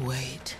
Wait.